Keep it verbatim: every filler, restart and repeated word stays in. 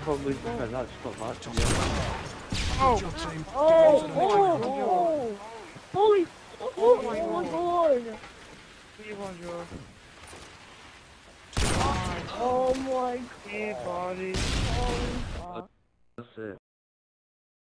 probably better. That's not that. Oh! Oh! Oh! Oh! Holy! Oh, oh my god! three one zero. Oh my god! Hey, buddy. Holy fuck. That's it.